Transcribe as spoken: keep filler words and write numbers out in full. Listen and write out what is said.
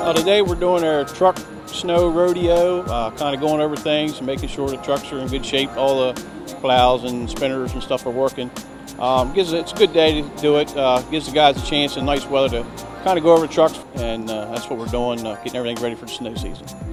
Well, today we're doing our truck snow rodeo, uh, kind of going over things and making sure the trucks are in good shape, all the plows and spinners and stuff are working. Um, gives It's a good day to do it, uh, gives the guys a chance in nice weather to kind of go over the trucks, and uh, that's what we're doing, uh, getting everything ready for the snow season.